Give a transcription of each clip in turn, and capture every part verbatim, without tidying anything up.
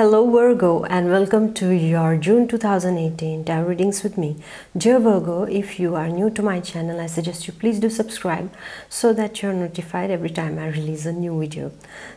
Hello Virgo, and welcome to your June two thousand eighteen tarot readings with me. Dear Virgo, if you are new to my channel, I suggest you please do subscribe so that you're notified every time I release a new video.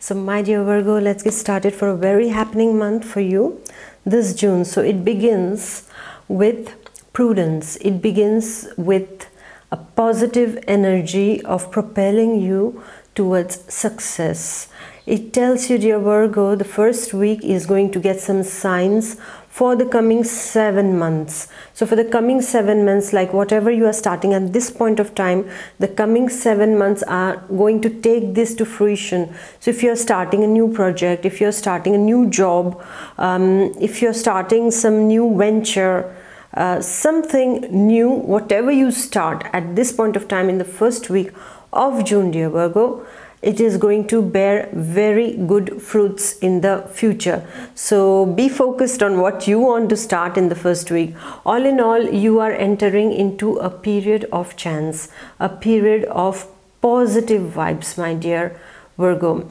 So my dear Virgo, let's get started for a very happening month for you this June. So it begins with prudence. It begins with a positive energy of propelling you towards success. It tells you, dear Virgo, the first week is going to get some signs for the coming seven months. So for the coming seven months, like whatever you are starting at this point of time, the coming seven months are going to take this to fruition. So if you're starting a new project, if you're starting a new job, um, if you're starting some new venture, uh, something new, whatever you start at this point of time in the first week of June, dear Virgo, it is going to bear very good fruits in the future. So be focused on what you want to start in the first week. All in all, you are entering into a period of chance, a period of positive vibes, my dear Virgo.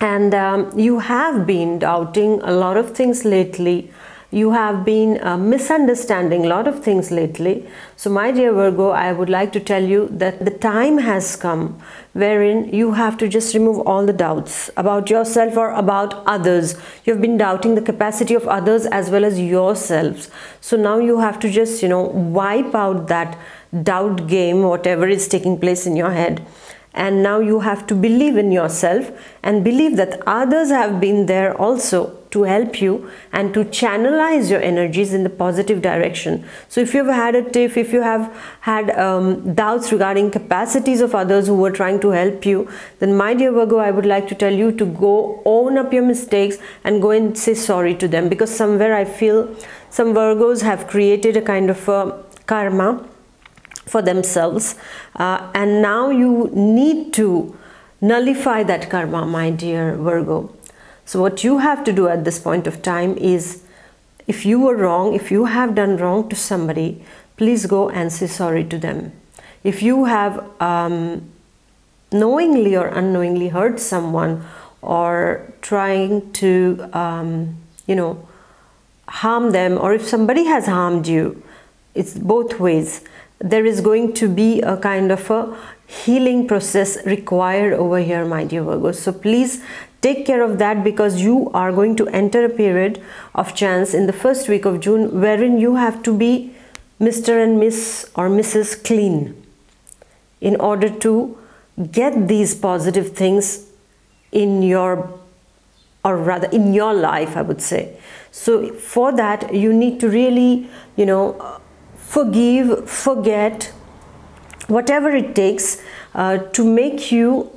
And um, you have been doubting a lot of things lately. You have been uh, misunderstanding a lot of things lately. So my dear Virgo, I would like to tell you that the time has come wherein you have to just remove all the doubts about yourself or about others. You've been doubting the capacity of others as well as yourselves. So now you have to just, you know, wipe out that doubt game, whatever is taking place in your head. And now you have to believe in yourself and believe that others have been there also to help you and to channelize your energies in the positive direction. So if you've had a tiff, if you have had um, doubts regarding capacities of others who were trying to help you, then my dear Virgo, I would like to tell you to go own up your mistakes and go and say sorry to them, because somewhere I feel some Virgos have created a kind of a karma for themselves, uh, and now you need to nullify that karma, my dear Virgo. So what you have to do at this point of time is, if you were wrong, if you have done wrong to somebody, please go and say sorry to them. If you have um, knowingly or unknowingly hurt someone or trying to um, you know, harm them, or if somebody has harmed you, it's both ways. There is going to be a kind of a healing process required over here, my dear Virgo. So please take care of that, because you are going to enter a period of chance in the first week of June wherein you have to be Mister and Miss or Missus Clean in order to get these positive things in your, or rather in your life, I would say. So for that, you need to really, you know, forgive, forget, whatever it takes uh, to make you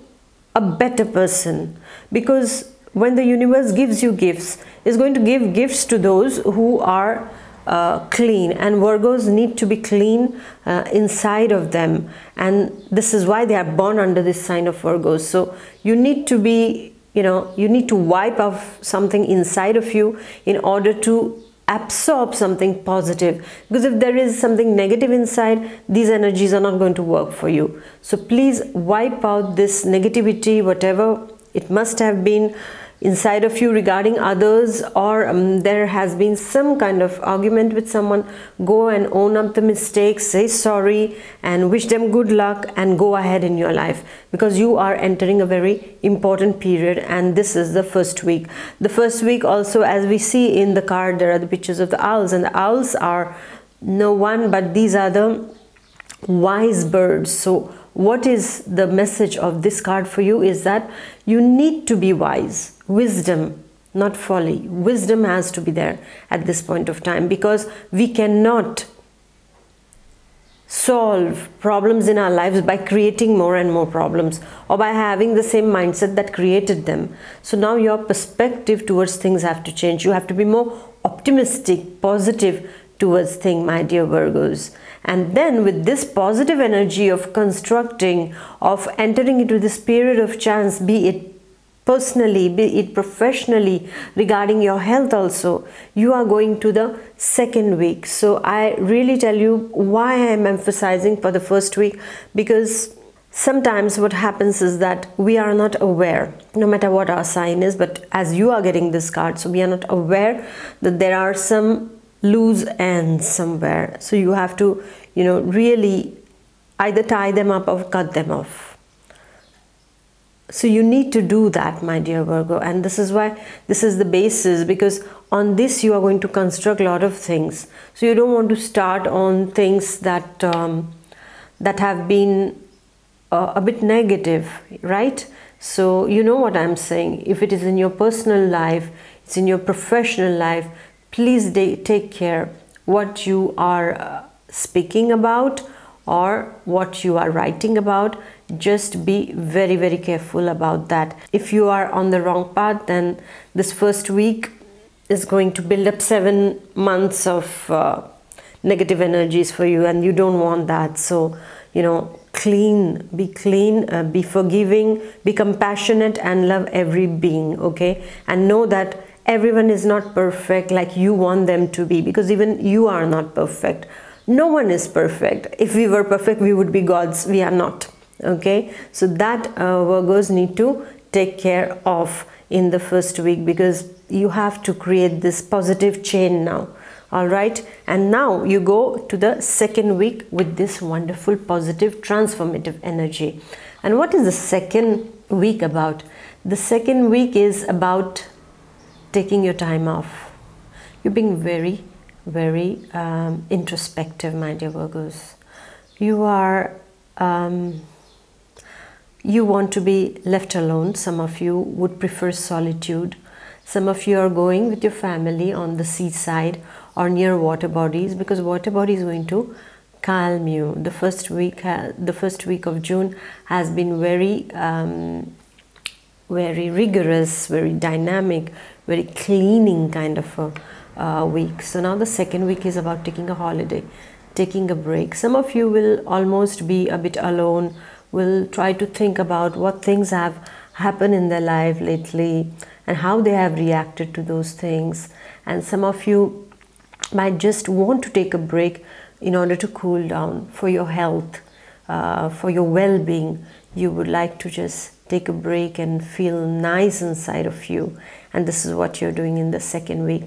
a better person. Because when the universe gives you gifts, it's going to give gifts to those who are uh, clean, and Virgos need to be clean uh, inside of them, and this is why they are born under this sign of Virgos. So you need to be, you know, you need to wipe off something inside of you in order to absorb something positive, because if there is something negative inside, these energies are not going to work for you. So please wipe out this negativity, whatever it must have been inside of you regarding others, or um, there has been some kind of argument with someone. Go and own up the mistake, say sorry and wish them good luck, and go ahead in your life, because you are entering a very important period, and this is the first week. The first week also, as we see in the card, there are the pictures of the owls, and the owls are no one but these are the wise birds. So what is the message of this card for you is that you need to be wise. Wisdom, not folly. Wisdom has to be there at this point of time, because we cannot solve problems in our lives by creating more and more problems, or by having the same mindset that created them. So now your perspective towards things have to change. You have to be more optimistic, positive towards thing, my dear Virgos. And then with this positive energy of constructing, of entering into this period of chance, be it personally, be it professionally, regarding your health also, you are going to the second week. So I really tell you why I am emphasizing for the first week, because sometimes what happens is that we are not aware, no matter what our sign is, but as you are getting this card, so we are not aware that there are some loose ends somewhere. So you have to, you know, really either tie them up or cut them off. So you need to do that, my dear Virgo, and this is why this is the basis, because on this you are going to construct a lot of things. So you don't want to start on things that um, that have been uh, a bit negative, right? So you know what I'm saying. If it is in your personal life, it's in your professional life, please take care what you are uh, speaking about or what you are writing about. Just be very very careful about that. If you are on the wrong path, then this first week is going to build up seven months of uh, negative energies for you, and you don't want that. So you know, clean, be clean, uh, be forgiving, be compassionate, and love every being, okay? And know that everyone is not perfect like you want them to be, because even you are not perfect. No one is perfect. If we were perfect, we would be gods. We are not. Okay, so that uh, Virgos need to take care of in the first week, because you have to create this positive chain now. All right, and now you go to the second week with this wonderful positive transformative energy. And what is the second week about? The second week is about taking your time off. You're being very very um, introspective, my dear Virgos. You are um, you want to be left alone. Some of you would prefer solitude. Some of you are going with your family on the seaside or near water bodies, because water body is going to calm you. The first week, the first week of June has been very um, very rigorous, very dynamic, very cleaning kind of a Uh, week. So now the second week is about taking a holiday, taking a break. Some of you will almost be a bit alone, will try to think about what things have happened in their life lately and how they have reacted to those things. And some of you might just want to take a break in order to cool down for your health, uh, for your well-being. You would like to just take a break and feel nice inside of you, and this is what you're doing in the second week.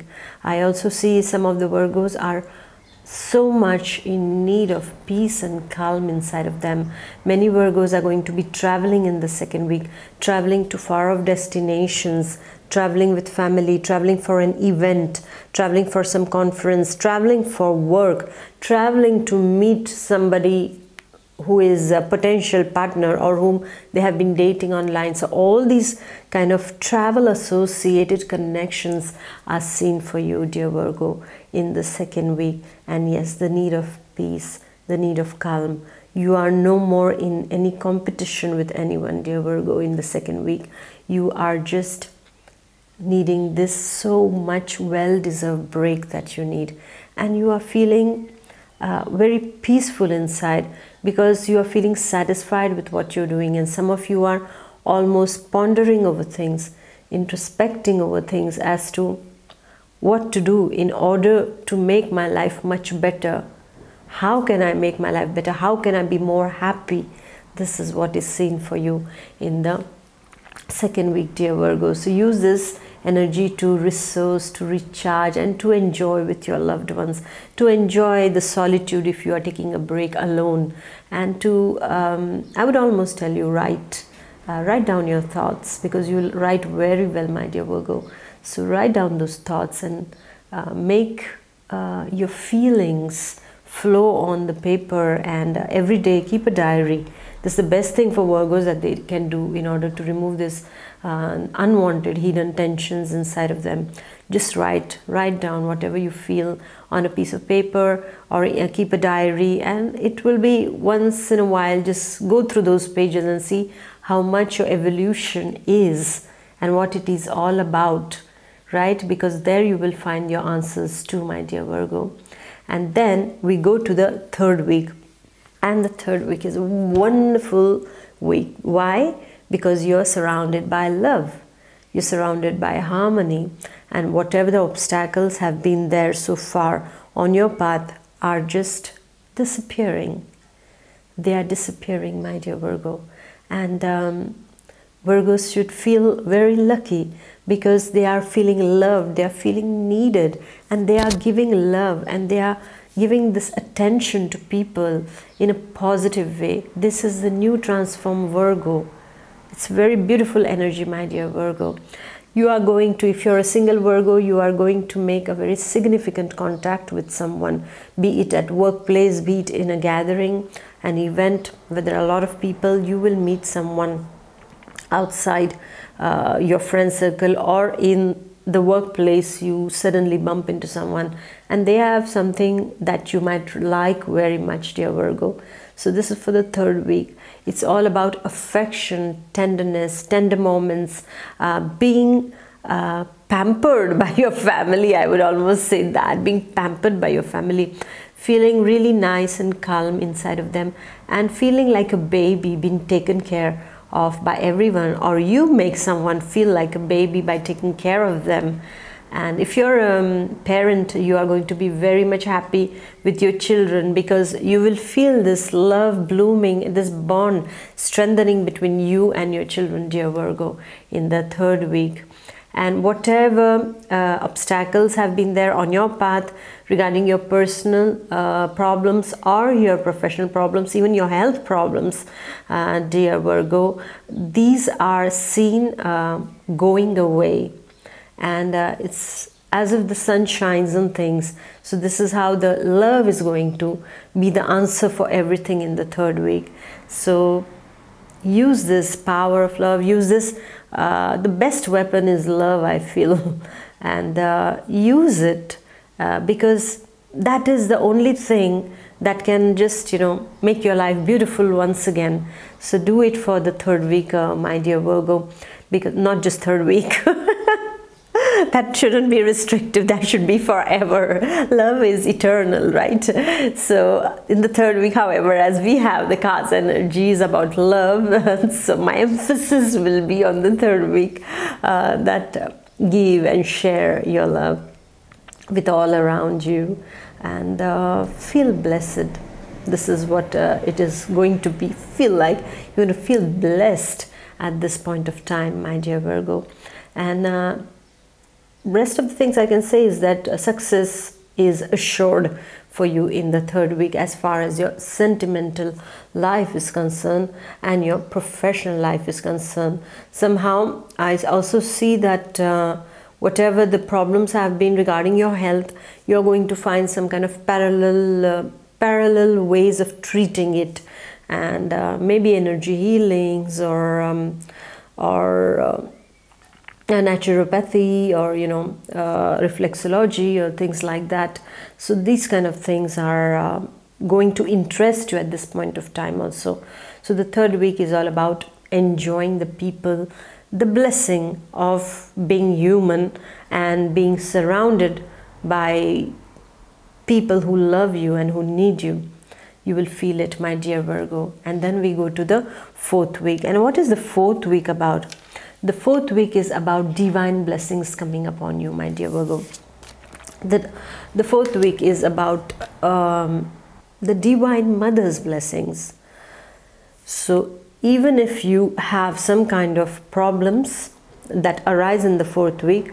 I also see some of the Virgos are so much in need of peace and calm inside of them. Many Virgos are going to be traveling in the second week, traveling to far off destinations, traveling with family, traveling for an event, traveling for some conference, traveling for work, traveling to meet somebody who is a potential partner or whom they have been dating online. So all these kind of travel associated connections are seen for you, dear Virgo, in the second week. And yes, the need of peace, the need of calm. You are no more in any competition with anyone, dear Virgo, in the second week. You are just needing this so much well-deserved break that you need. And you are feeling Uh, very peaceful inside, because you are feeling satisfied with what you're doing. And some of you are almost pondering over things, introspecting over things as to what to do in order to make my life much better. How can I make my life better? How can I be more happy? This is what is seen for you in the second week, dear Virgo. So use this energy to resource, to recharge, and to enjoy with your loved ones, to enjoy the solitude if you are taking a break alone, and to um, I would almost tell you write uh, write down your thoughts, because you'll write very well, my dear Virgo. So write down those thoughts and uh, make uh, your feelings flow on the paper, and uh, every day keep a diary. This is the best thing for Virgos that they can do in order to remove this uh, unwanted hidden tensions inside of them. Just write, write down whatever you feel on a piece of paper, or uh, keep a diary, and it will be once in a while, just go through those pages and see how much your evolution is and what it is all about, right? Because there you will find your answers too, my dear Virgo. And then we go to the third week. And the third week is a wonderful week. Why? Because you're surrounded by love. You're surrounded by harmony. And whatever the obstacles have been there so far on your path are just disappearing. they are disappearing, my dear Virgo. And um, Virgos should feel very lucky, because they are feeling loved, they are feeling needed, and they are giving love, and they are giving this attention to people in a positive way. This is the new transformed Virgo. It's very beautiful energy, my dear Virgo. You are going to, if you're a single Virgo, you are going to make a very significant contact with someone, be it at workplace, be it in a gathering, an event where there are a lot of people. You will meet someone outside uh, your friend circle, or in the workplace you suddenly bump into someone and they have something that you might like very much, dear Virgo. So this is for the third week. It's all about affection, tenderness, tender moments, uh, being uh, pampered by your family. I would almost say that, being pampered by your family, feeling really nice and calm inside of them, and feeling like a baby being taken care of by everyone, or you make someone feel like a baby by taking care of them. And if you're a parent, you are going to be very much happy with your children, because you will feel this love blooming, this bond strengthening between you and your children, dear Virgo, in the third week. And whatever uh, obstacles have been there on your path regarding your personal uh, problems or your professional problems, even your health problems, uh, dear Virgo, these are seen uh, going away. And uh, it's as if the sun shines on things. So this is how the love is going to be the answer for everything in the third week. So use this power of love, use this. Uh, the best weapon is love, I feel, and uh, use it, uh, because that is the only thing that can just, you know, make your life beautiful once again. So do it for the third week, uh, my dear Virgo, because not just third week. That shouldn't be restrictive, that should be forever. Love is eternal, right? So in the third week, however, as we have the cards energies about love, so my emphasis will be on the third week, uh, that give and share your love with all around you, and uh, feel blessed. This is what uh, it is going to be. Feel like you're going to feel blessed at this point of time, my dear Virgo. And uh, rest of the things I can say is that success is assured for you in the third week, as far as your sentimental life is concerned and your professional life is concerned. Somehow I also see that uh, whatever the problems have been regarding your health, you're going to find some kind of parallel uh, parallel ways of treating it, and uh, maybe energy healings, or um, or uh, naturopathy, or you know, uh, reflexology, or things like that. So these kind of things are uh, going to interest you at this point of time also. So the third week is all about enjoying the people, the blessing of being human, and being surrounded by people who love you and who need you. You will feel it, my dear Virgo. And then we go to the fourth week. And what is the fourth week about? The fourth week is about divine blessings coming upon you, my dear Virgo. The, the fourth week is about um, the divine mother's blessings. So even if you have some kind of problems that arise in the fourth week,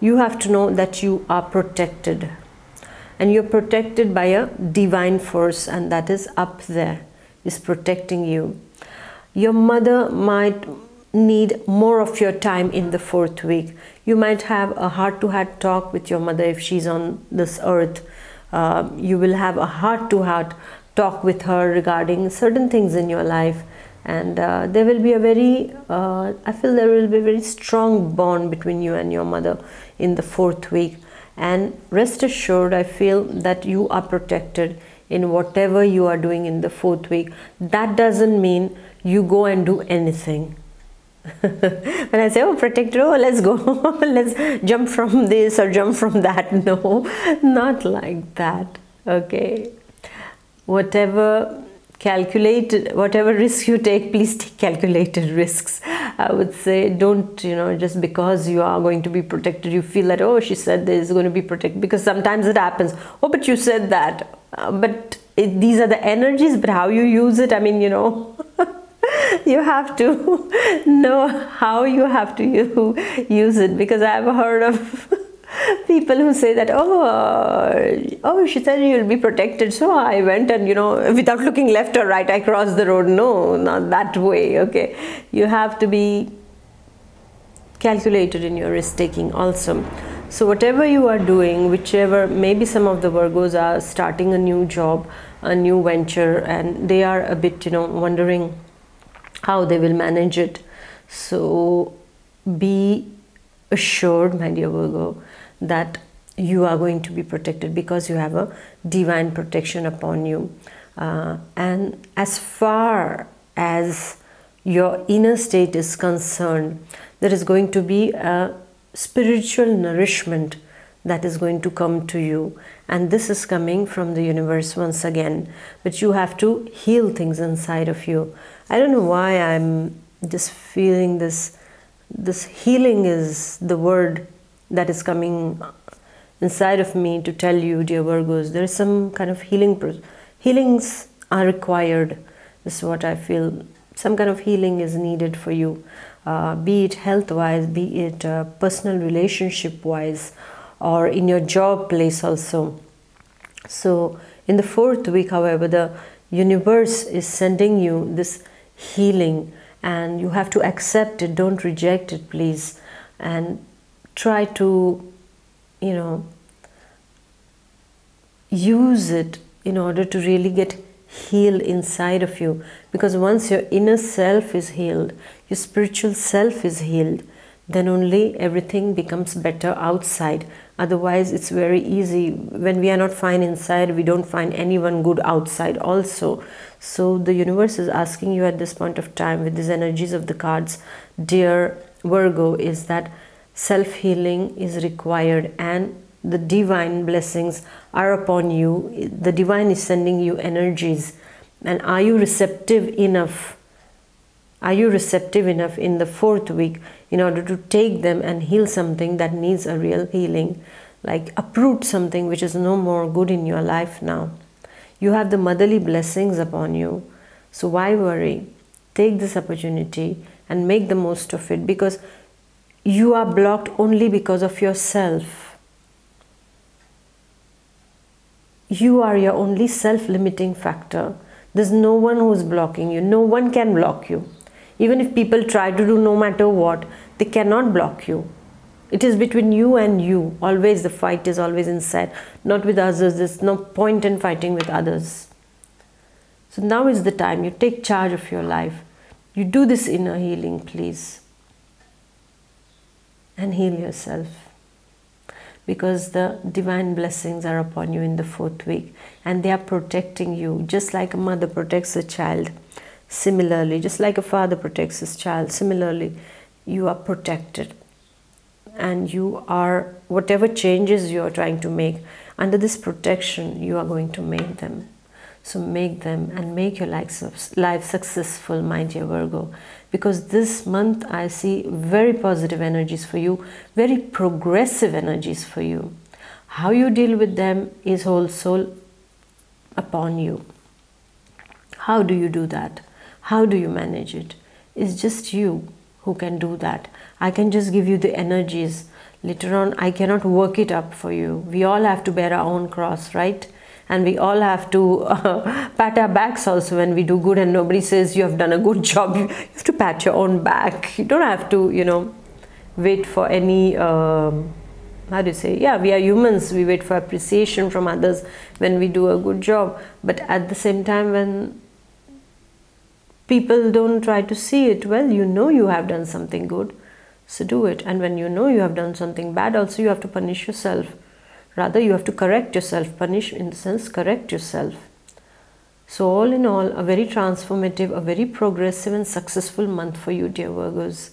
you have to know that you are protected. And you're protected by a divine force, and that is up there, is protecting you. Your mother might need more of your time in the fourth week. You might have a heart-to-heart talk with your mother if she's on this earth. Uh, you will have a heart-to-heart talk with her regarding certain things in your life, and uh, there will be a very uh, I feel there will be a very strong bond between you and your mother in the fourth week. And rest assured, I feel that you are protected in whatever you are doing in the fourth week. That doesn't mean you go and do anything. When I say, oh, protector, oh, let's go, let's jump from this or jump from that. No, not like that. Okay. Whatever calculated, whatever risk you take, please take calculated risks. I would say, don't, you know, just because you are going to be protected, you feel that, oh, she said this is going to be protected, because sometimes it happens. Oh, but you said that. Uh, but it, these are the energies, but how you use it, I mean, you know, you have to know how you have to use it, because I've heard of people who say that, oh, oh, she said you'll be protected, so I went and, you know, without looking left or right, I crossed the road. No, not that way, okay. You have to be calculated in your risk-taking also. So whatever you are doing, whichever, maybe some of the Virgos are starting a new job, a new venture, and they are a bit, you know, wondering how they will manage it. So be assured, my dear Virgo, that you are going to be protected, because you have a divine protection upon you. Uh, and as far as your inner state is concerned, there is going to be a spiritual nourishment that is going to come to you, and this is coming from the universe once again, but you have to heal things inside of you. I don't know why I'm just feeling this this healing is the word that is coming inside of me to tell you, dear Virgos, there is some kind of healing, healings are required, is what I feel. Some kind of healing is needed for you, uh, be it health-wise, be it uh, personal relationship-wise, or in your job place also. So in the fourth week, however, the universe is sending you this healing, and you have to accept it, don't reject it, please, and try to, you know, use it in order to really get healed inside of you, because once your inner self is healed, your spiritual self is healed, then only everything becomes better outside. Otherwise, it's very easy. When we are not fine inside, we don't find anyone good outside also. So the universe is asking you at this point of time, with these energies of the cards, dear Virgo, is that self-healing is required, and the divine blessings are upon you. The divine is sending you energies. And are you receptive enough? Are you receptive enough in the fourth week in order to take them and heal something that needs a real healing? Like uproot something which is no more good in your life now. You have the motherly blessings upon you. So why worry? Take this opportunity and make the most of it, because you are blocked only because of yourself. You are your only self-limiting factor. There's no one who's blocking you. No one can block you. Even if people try to do no matter what, they cannot block you. It is between you and you. Always the fight is always inside, not with others. There's no point in fighting with others. So now is the time you take charge of your life. You do this inner healing, please. And heal yourself, because the divine blessings are upon you in the fourth week, and they are protecting you, just like a mother protects a child. Similarly, just like a father protects his child, similarly, you are protected, and you are, whatever changes you are trying to make, under this protection, you are going to make them. So make them and make your life, life successful, my dear Virgo, because this month I see very positive energies for you, very progressive energies for you. How you deal with them is whole soul upon you. How do you do that? How do you manage it? It's just you who can do that. I can just give you the energies. Later on, I cannot work it up for you. We all have to bear our own cross, right? And we all have to uh, pat our backs also when we do good, and nobody says you have done a good job. You have to pat your own back. You don't have to, you know, wait for any, um, how do you say? Yeah, we are humans. We wait for appreciation from others when we do a good job. But at the same time, when people don't try to see it, well, you know you have done something good, so do it. And when you know you have done something bad, also you have to punish yourself. Rather, you have to correct yourself, punish in the sense, correct yourself. So all in all, a very transformative, a very progressive and successful month for you, dear Virgos.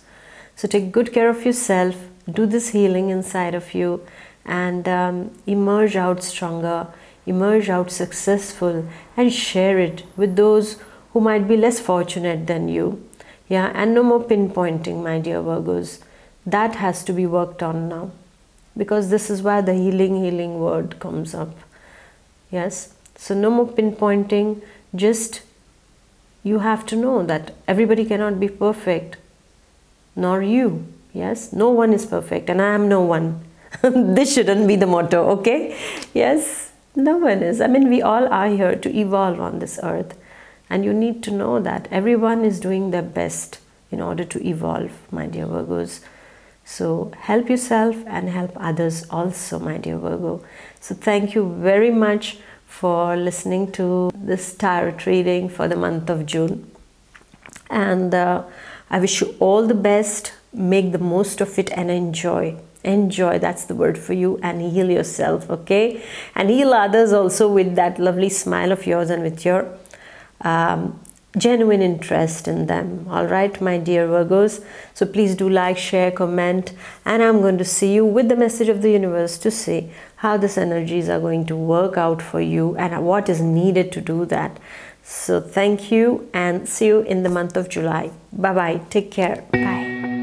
So take good care of yourself, do this healing inside of you, and um, emerge out stronger, emerge out successful, and share it with those who might be less fortunate than you. Yeah, and no more pinpointing, my dear Virgos. That has to be worked on now, because this is where the healing, healing word comes up. Yes, So no more pinpointing, just you have to know that everybody cannot be perfect, nor you. Yes, no one is perfect and I am no one. This shouldn't be the motto, okay? Yes, no one is. I mean, we all are here to evolve on this earth. And you need to know that everyone is doing their best in order to evolve, my dear Virgos. So help yourself and help others also, my dear Virgo. So thank you very much for listening to this tarot reading for the month of June. And uh, I wish you all the best. Make the most of it and enjoy. Enjoy, that's the word for you, and heal yourself, okay? And heal others also with that lovely smile of yours and with your um, genuine interest in them. All right, my dear Virgos. So please do like, share, comment, and I'm going to see you with the message of the universe to see how these energies are going to work out for you and what is needed to do that. So thank you and see you in the month of July. Bye-bye. Take care. Bye.